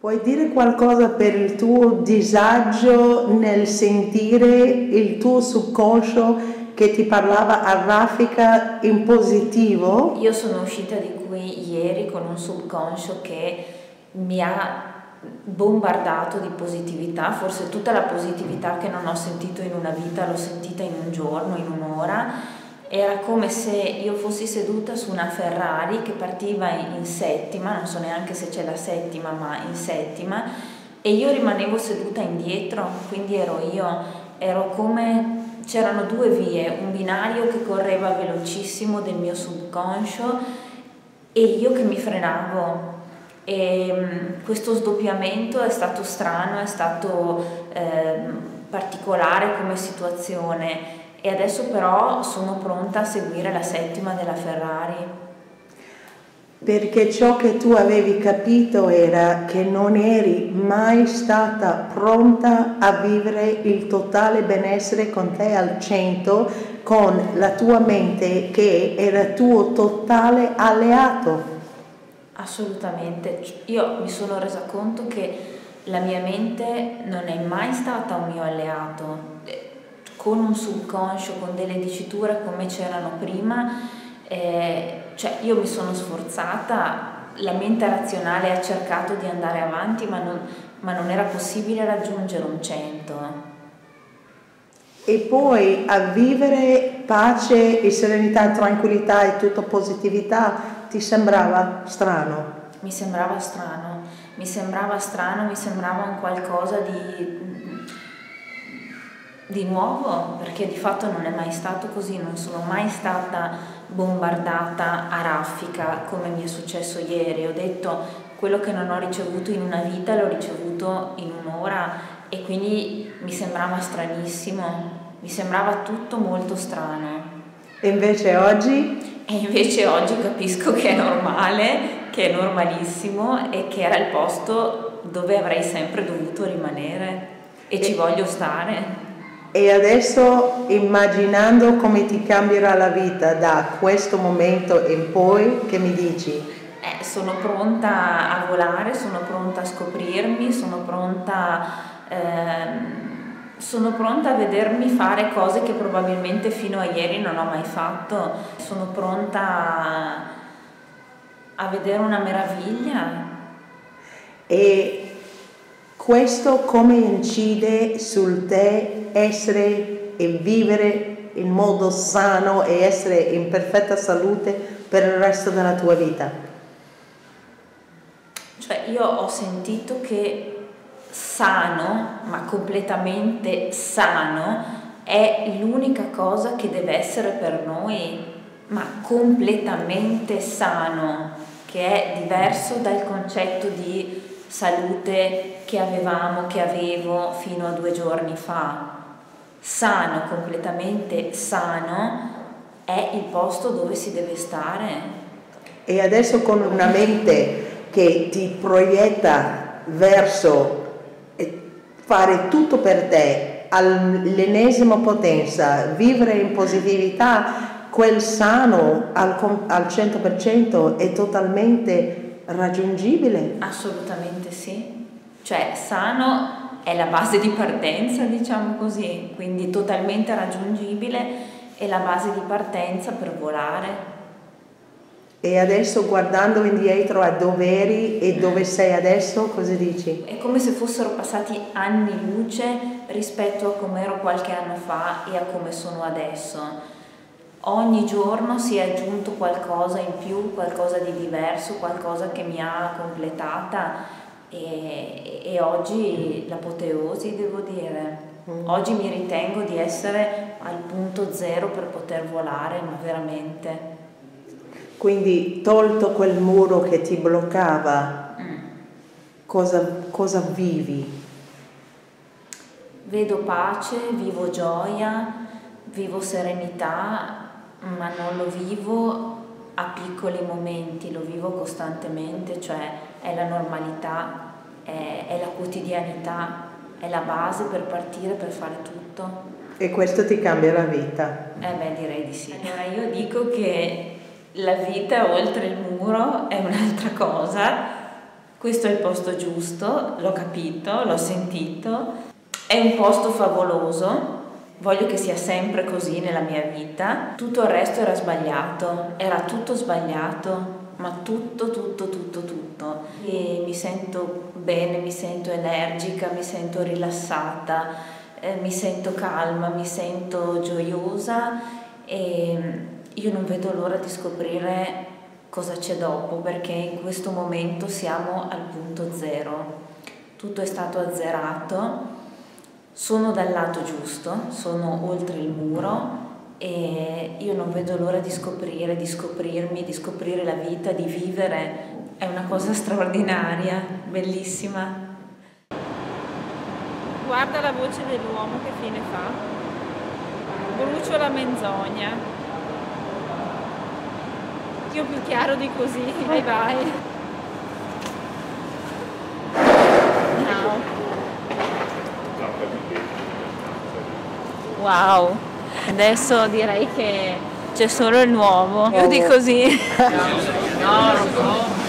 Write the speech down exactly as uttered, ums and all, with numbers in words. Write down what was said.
Puoi dire qualcosa per il tuo disagio nel sentire il tuo subconscio che ti parlava a raffica in positivo? Io sono uscita di qui ieri con un subconscio che mi ha bombardato di positività, forse tutta la positività che non ho sentito in una vita l'ho sentita in un giorno, in un'ora. Era come se io fossi seduta su una Ferrari che partiva in settima, non so neanche se c'è la settima, ma in settima, e io rimanevo seduta indietro, quindi ero io, ero come, c'erano due vie, un binario che correva velocissimo del mio subconscio e io che mi frenavo. E questo sdoppiamento è stato strano, è stato eh, particolare come situazione. E adesso però sono pronta a seguire la settima della Ferrari. Perché ciò che tu avevi capito era che non eri mai stata pronta a vivere il totale benessere con te al cento, con la tua mente che era tuo totale alleato. Assolutamente. Io mi sono resa conto che la mia mente non è mai stata un mio alleato. Con un subconscio, con delle diciture come c'erano prima, eh, cioè io mi sono sforzata, la mente razionale ha cercato di andare avanti, ma non, ma non era possibile raggiungere un cento. E poi a vivere pace e serenità, tranquillità e tutta positività ti sembrava strano? Mi sembrava strano, mi sembrava strano, mi sembrava un qualcosa di... di nuovo, perché di fatto non è mai stato così, non sono mai stata bombardata a raffica come mi è successo ieri. Ho detto, quello che non ho ricevuto in una vita l'ho ricevuto in un'ora, e quindi mi sembrava stranissimo, mi sembrava tutto molto strano. E invece oggi? E invece oggi capisco che è normale, che è normalissimo e che era il posto dove avrei sempre dovuto rimanere e, e... ci voglio stare. E adesso, immaginando come ti cambierà la vita da questo momento in poi, che mi dici? Eh, sono pronta a volare, sono pronta a scoprirmi, sono pronta, ehm, sono pronta a vedermi fare cose che probabilmente fino a ieri non ho mai fatto. Sono pronta a, a vedere una meraviglia. E questo come incide sul te essere e vivere in modo sano e essere in perfetta salute per il resto della tua vita? Cioè io ho sentito che sano, ma completamente sano, è l'unica cosa che deve essere per noi, ma completamente sano, che è diverso dal concetto di salute che avevamo, che avevo fino a due giorni fa. Sano, completamente sano, è il posto dove si deve stare. E adesso con una mente che ti proietta verso fare tutto per te, all'ennesima potenza, vivere in positività, quel sano al, al cento per cento è totalmente raggiungibile? Assolutamente sì, cioè sano è la base di partenza, diciamo così, quindi totalmente raggiungibile è la base di partenza per volare. E adesso guardando indietro a dove eri e dove sei adesso, cosa dici? È come se fossero passati anni luce rispetto a come ero qualche anno fa e a come sono adesso. Ogni giorno si è aggiunto qualcosa in più, qualcosa di diverso, qualcosa che mi ha completata, e, e oggi l'apoteosi, devo dire. Oggi mi ritengo di essere al punto zero per poter volare, ma veramente. Quindi tolto quel muro che ti bloccava, mm. cosa, cosa vivi? Vedo pace, vivo gioia, vivo serenità, ma non lo vivo a piccoli momenti, lo vivo costantemente, cioè è la normalità, è, è la quotidianità, è la base per partire, per fare tutto. E questo ti cambia la vita? Eh beh, direi di sì. Allora io dico che la vita oltre il muro è un'altra cosa, questo è il posto giusto, l'ho capito, l'ho sentito, è un posto favoloso, voglio che sia sempre così nella mia vita. Tutto il resto era sbagliato, era tutto sbagliato, ma tutto, tutto, tutto, tutto. E mi sento bene, mi sento energica, mi sento rilassata, eh, mi sento calma, mi sento gioiosa e io non vedo l'ora di scoprire cosa c'è dopo, perché in questo momento siamo al punto zero. Tutto è stato azzerato, sono dal lato giusto, sono oltre il muro e io non vedo l'ora di scoprire, di scoprirmi, di scoprire la vita, di vivere. È una cosa straordinaria, bellissima. Guarda la voce dell'uomo che fine fa. Brucio la menzogna. Io più chiaro di così, vai vai. Wow, adesso direi che c'è solo il nuovo, più di così. No, no, no.